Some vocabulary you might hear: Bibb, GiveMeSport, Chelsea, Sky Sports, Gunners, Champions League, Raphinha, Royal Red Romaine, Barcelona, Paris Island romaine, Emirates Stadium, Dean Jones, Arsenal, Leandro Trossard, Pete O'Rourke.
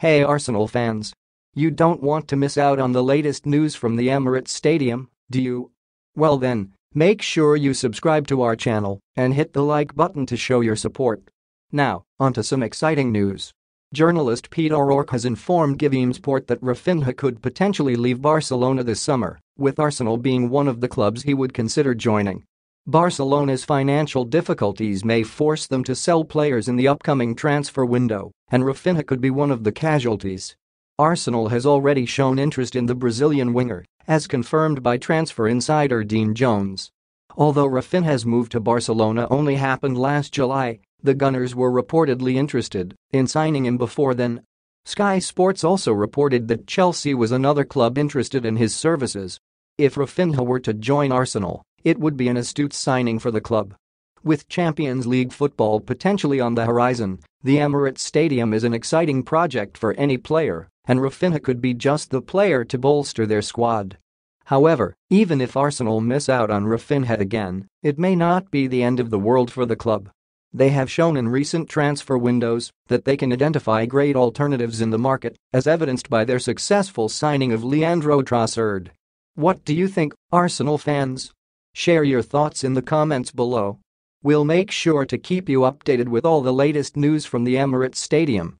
Hey Arsenal fans! You don't want to miss out on the latest news from the Emirates Stadium, do you? Well then, make sure you subscribe to our channel and hit the like button to show your support. Now, onto some exciting news. Journalist Pete O'Rourke has informed GiveMeSport that Raphinha could potentially leave Barcelona this summer, with Arsenal being one of the clubs he would consider joining. Barcelona's financial difficulties may force them to sell players in the upcoming transfer window, and Raphinha could be one of the casualties. Arsenal has already shown interest in the Brazilian winger, as confirmed by transfer insider Dean Jones. Although Raphinha's move to Barcelona only happened last July, the Gunners were reportedly interested in signing him before then. Sky Sports also reported that Chelsea was another club interested in his services. If Raphinha were to join Arsenal, it would be an astute signing for the club. With Champions League football potentially on the horizon, the Emirates Stadium is an exciting project for any player, and Raphinha could be just the player to bolster their squad. However, even if Arsenal miss out on Raphinha again, it may not be the end of the world for the club. They have shown in recent transfer windows that they can identify great alternatives in the market, as evidenced by their successful signing of Leandro Trossard. What do you think, Arsenal fans? Share your thoughts in the comments below. We'll make sure to keep you updated with all the latest news from the Emirates Stadium.